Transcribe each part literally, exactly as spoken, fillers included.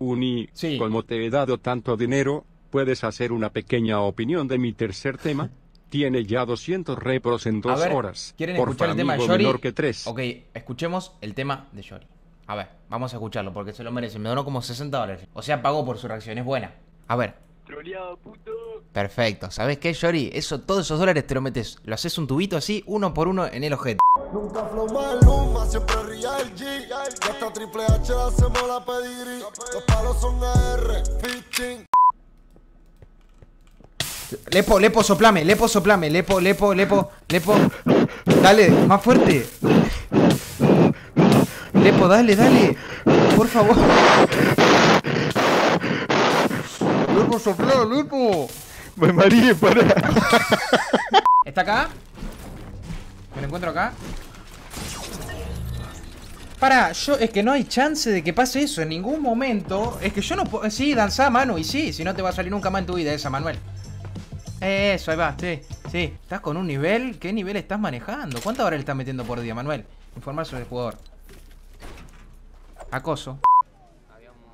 Uni, sí. Como te he dado tanto dinero, ¿puedes hacer una pequeña opinión de mi tercer tema? Tiene ya doscientos repros en dos ver, horas. ¿Quieren por escuchar el tema de Yori? Menor que tres. Ok, escuchemos el tema de Yori. A ver, vamos a escucharlo porque se lo merece. Me donó como sesenta dólares. O sea, pagó por su reacción, es buena. A ver. Troleado, puto. Perfecto, ¿sabes qué, Yori? Eso, todos esos dólares te lo metes. Lo haces un tubito así, uno por uno en el ojete. Nunca flow Maluma, siempre Real G. Hasta Triple H hacemos la pedigrí. Los palos son A R, pitching. Lepo, Lepo, soplame, Lepo, soplame, Lepo, Lepo, Lepo, Lepo. Dale, más fuerte. Lepo, dale, dale. Por favor. Lepo, soplá, Lepo. Me mareé, pará. ¿Está acá? Me lo encuentro acá. Pará, yo, es que no hay chance de que pase eso en ningún momento. Es que yo no puedo. Sí, danzá, Manu, y sí, si no te va a salir nunca más en tu vida esa, Manuel. Eso, ahí va, sí, sí. Estás con un nivel, ¿qué nivel estás manejando? ¿Cuántas horas le estás metiendo por día, Manuel? Informar sobre el jugador. Acoso. Habíamos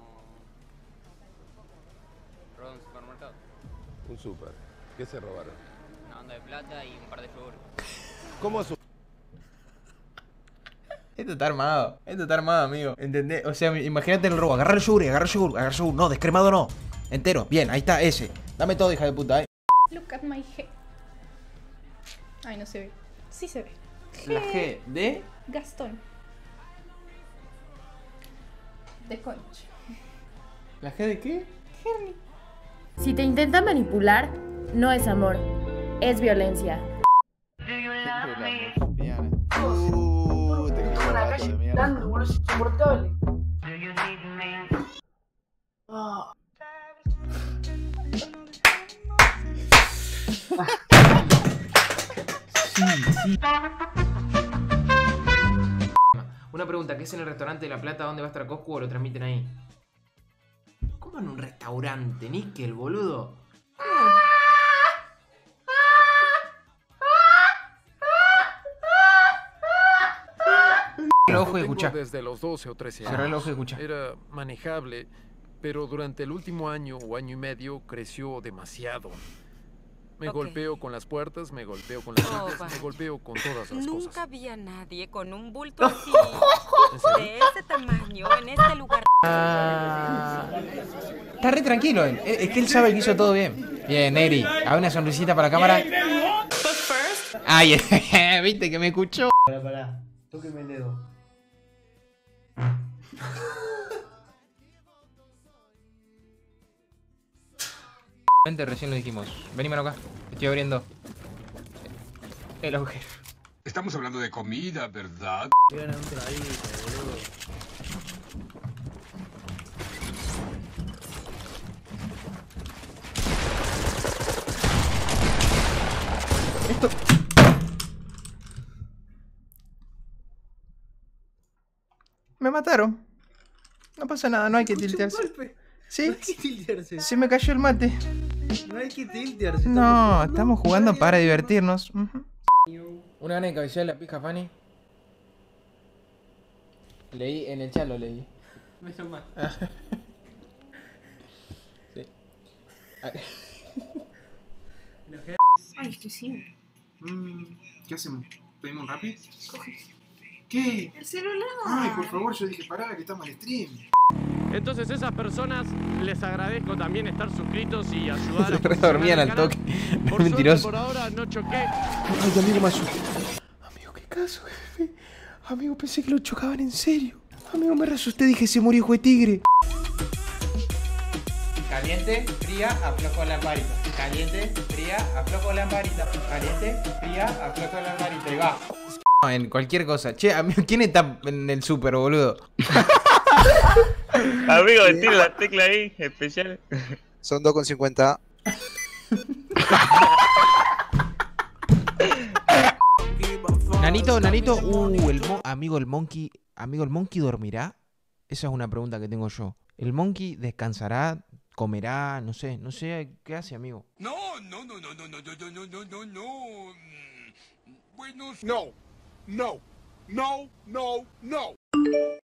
robado un supermercado. Un super. ¿Qué se robaron? Una onda de plata y un par de yogures. ¿Cómo su? Esto está armado, esto está armado, amigo. ¿Entendés? O sea, imagínate el robo. Agarrar el yogur, agarrar el yogur, agarrar el yogur. No, descremado no. Entero, bien, ahí está, ese. Dame todo, hija de puta, eh. Look at my G. Ay, no se ve. Sí se ve. G. La G de Gastón. De Conch. ¿La G de qué? Germi. Si te intenta manipular, no es amor, es violencia. Uh, te quedó una calle gritando, boludo, es insoportable. Oh. Sí, sí. Una pregunta, ¿qué es en el restaurante de La Plata? ¿Dónde va a estar Coscu o lo transmiten ahí? ¿Cómo en un restaurante, Níquel, boludo? Cerrá el ojo y escuchá. Desde los doce o trece años. Cerrá el ojo y escuchá. Era manejable, pero durante el último año o año y medio creció demasiado. Me okay. golpeo con las puertas, me golpeo con las oh, puertas, me golpeo con todas las Nunca cosas. Nunca vi a nadie con un bulto así, de ese tamaño, en este lugar. Ah, está re tranquilo él, es que él sabe que hizo todo bien. Bien, Eri, a una sonrisita para cámara. Ay, viste que me escuchó. Pará, pará, tóqueme el dedo. Vente, recién lo dijimos. Vení, mano, acá. Estoy abriendo el agujero. Estamos hablando de comida, ¿verdad? Tiran un traguito, boludo. Esto... Me mataron. No pasa nada, no hay que tiltearse. ¿Sí? No hay que tiltearse. Se me cayó el mate. No hay que tiltearse. No, estamos jugando para divertirnos. Uh-huh. Una gana de cabecear la pija, Fanny. Leí en el chat, lo leí. Me llamás. Sí. Ay, estoy sin. ¿Qué hacemos? ¿Pedimos un Rappi? Coge. ¿Qué? El celular. Ay, por favor, yo dije pará, que estamos en stream. Entonces esas personas les agradezco también estar suscritos y ayudar. Se redormían al toque. Por mentiroso. Suerte, por ahora no choqué. Ay, amigo, me ayudó. Amigo, qué caso, jefe. Amigo, pensé que lo chocaban en serio. Amigo, me resusté, dije se murió hijo de tigre. Caliente, fría, aflojo la lamparita. Caliente, fría, aflojo la lamparita. Caliente, fría, aflojo la lamparita. Y va. No, en cualquier cosa. Che, amigo, ¿quién está en el súper, boludo? Amigo, tiene la tecla ahí, especial. Son dos con cincuenta. Nanito, Nanito, uh, el mon... amigo el Monki, amigo el Monki dormirá. Esa es una pregunta que tengo yo. ¿El Monki descansará, comerá, no sé, no sé qué hace, amigo? No, no, no, no, no, no, no, no, no, no, no. Bueno, no, no, no, no, no.